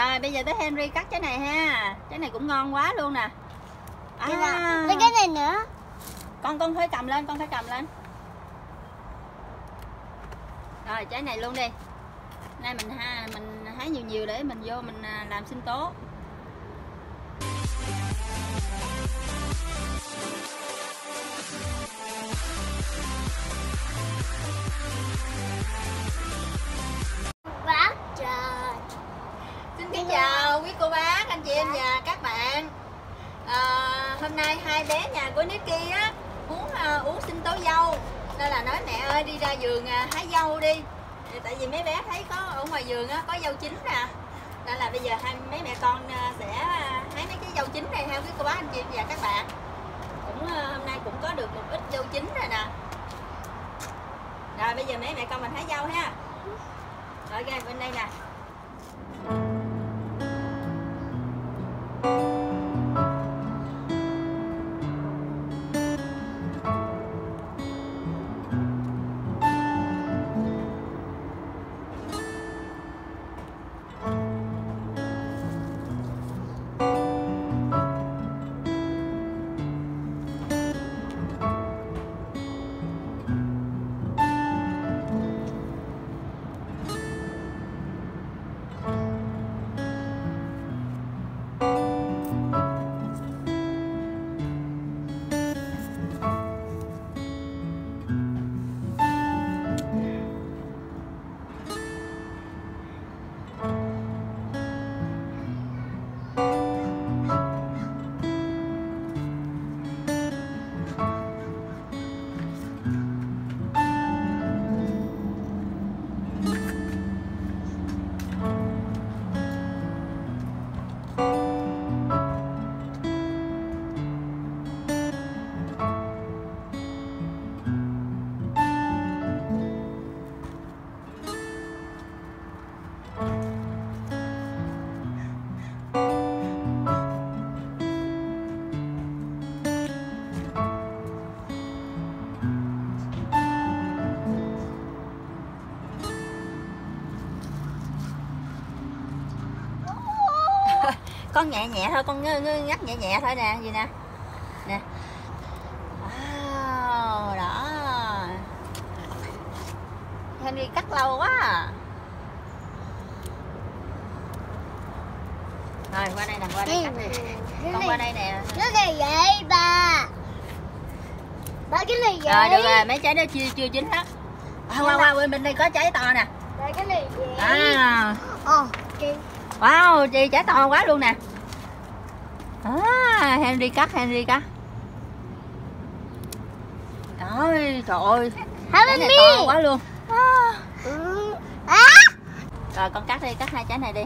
Rồi bây giờ tới Henry cắt trái này ha. Trái này cũng ngon quá luôn nè. Với cái này nữa. Con phải cầm lên, con phải cầm lên. Rồi trái này luôn đi. Nay mình hái nhiều để mình vô mình làm sinh tố. Chào quý cô bác, anh chị em và các bạn. Hôm nay hai bé nhà của Nicky á muốn uống sinh tố dâu nên là nói mẹ ơi đi ra vườn hái dâu đi. Thì tại vì mấy bé thấy có ở ngoài vườn á có dâu chín nè. Nên là bây giờ mấy mẹ con sẽ hái mấy cái dâu chín này ha quý cô bác, anh chị em và các bạn. Hôm nay cũng có được một ít dâu chín rồi nè. Rồi bây giờ mấy mẹ con mình hái dâu ha. Rồi ra bên đây nè. Con nhẹ nhẹ thôi, con ngắt nhẹ nhẹ thôi nè, gì nè. Nè. Wow, đó. Henry cắt lâu quá à. Rồi qua đây nè, qua đây cắt đi. Con qua đây nè. Cái này vậy bà. Ba cái này vậy. Rồi được rồi, mấy trái đó chưa chín đó. Qua bên đây có trái to nè. Đây cái này vậy. Wow, chị trái to quá luôn nè. Henry cắt. Ôi, trời ơi. Trái này to quá luôn. Rồi con cắt đi, cắt hai trái này đi.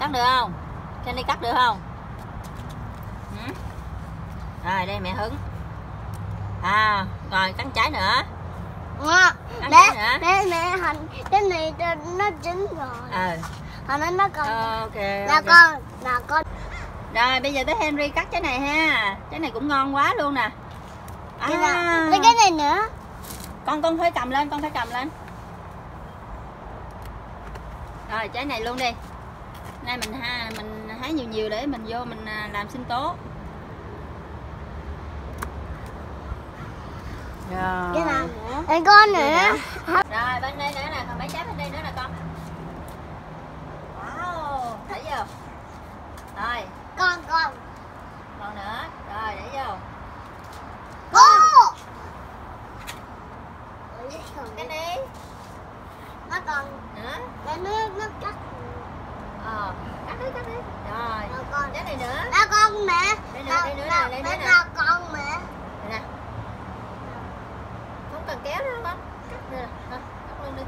Cắt được không? Henry cắt được không? Rồi đây mẹ hứng. Rồi cắt trái nữa. Để mẹ hành cái này nó chín rồi. Nó còn con. Rồi bây giờ tới Henry cắt trái này ha. Trái này cũng ngon quá luôn nè. Với cái này nữa. Con phải cầm lên, con phải cầm lên. Rồi trái này luôn đi. Nay mình hái nhiều để mình vô mình làm sinh tố. Rồi. Cái nào nữa? Con nữa. Rồi bên đây nữa nè, còn mấy trái bên đây nữa nè con. Wow, để vô. Rồi. Con nữa. Rồi để vô. Cái này. Nó còn nữa. Cái nước nó cắt. Cắt đi. Rồi. Con cái này nữa. Con mẹ. Đây nữa nè. Con mẹ. Nè. Cần kéo đó con, cắt nè, cắt luôn đi.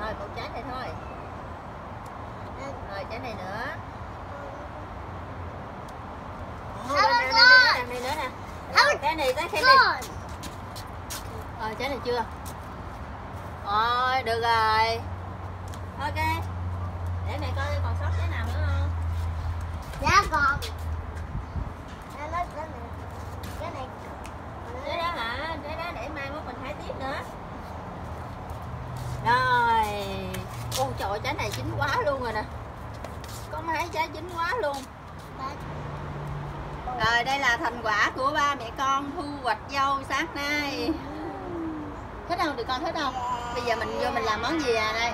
Rồi một trái này thôi. Rồi trái này nữa. Trái này nữa nè. Trái này tới khen đi. Rồi trái này chưa. Rồi được rồi. Ok. Để mẹ coi còn sót trái nào nữa không? Dạ còn. Trái này. Trái đó hả? Trái đó để mai mốt mình hái tiếp nữa. trái này chín quá luôn rồi nè. Có mấy trái chín quá luôn. Rồi đây là thành quả của ba mẹ con thu hoạch dâu sáng nay. Thích không? Tụi con thích không? Bây giờ mình vô mình làm món gì à đây?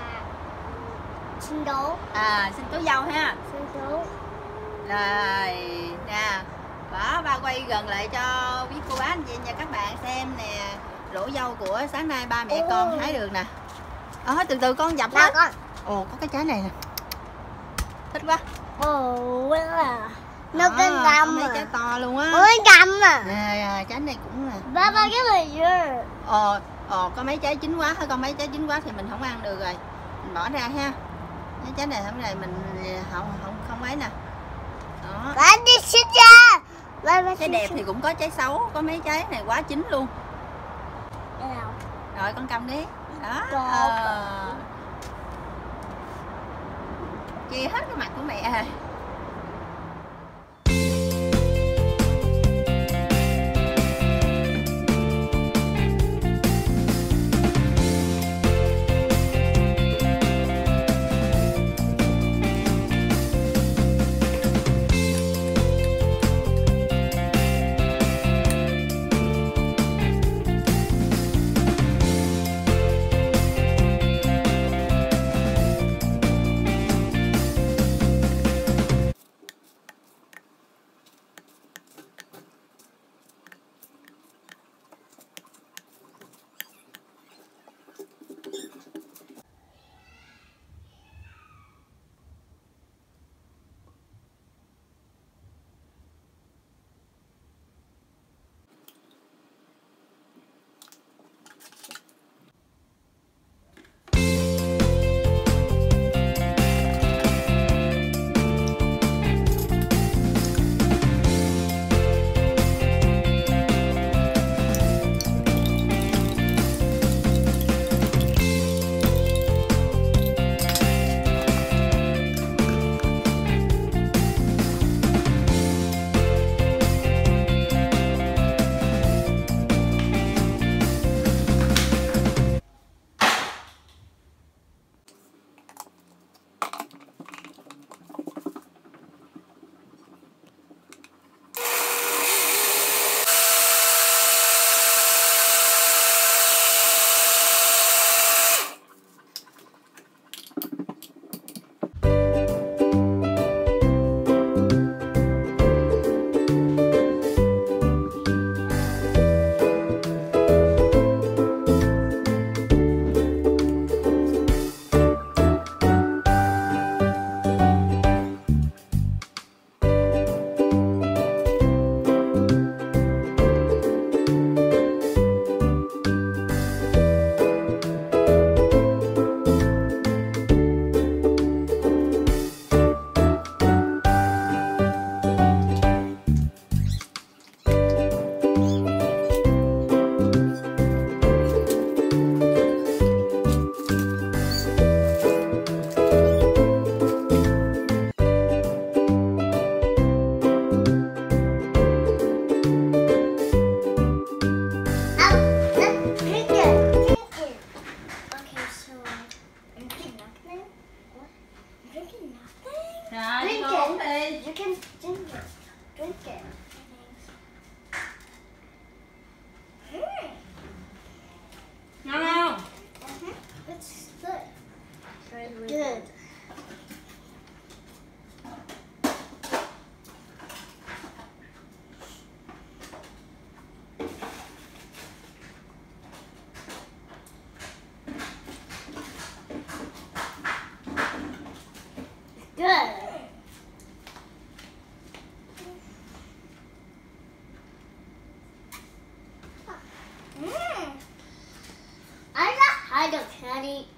Sinh tố. À, sinh tố dâu ha. Sinh tố. Rồi nè, bỏ ba quay gần lại cho quý cô bác anh chị và các bạn xem nè. Lỗ dâu của sáng nay ba mẹ con hái được nè. Ờ, từ từ con dập hết. Ồ, có cái trái này nè. Thích quá. Ồ, nó cái gầm à. Trái to luôn á. Ôi gầm à. À, trái này cũng là. Ba cái này chưa. Ồ, có mấy trái chín quá thôi, con mấy trái chín quá thì mình không ăn được rồi. Mình bỏ ra ha. Cái trái này hôm nay mình không ấy nè. Đó. Ba đi xin ra. Trái đẹp thì cũng có trái xấu, có mấy trái này quá chín luôn. Rồi con cầm đi. Đó. Chia hết cái mặt của mẹ rồi.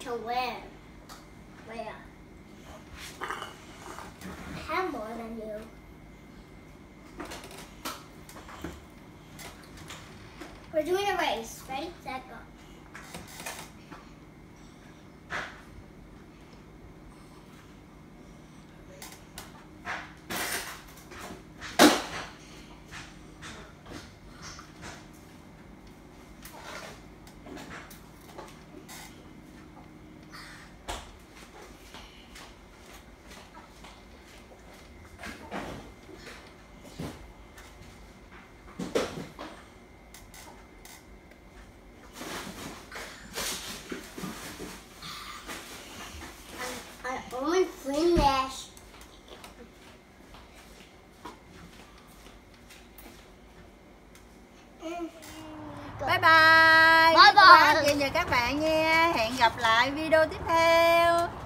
To wear. Where? I have more than you. We're doing a race, right? Set, go. Bye bye. Bye bye. Tạm biệt các bạn nha. Hẹn gặp lại video tiếp theo.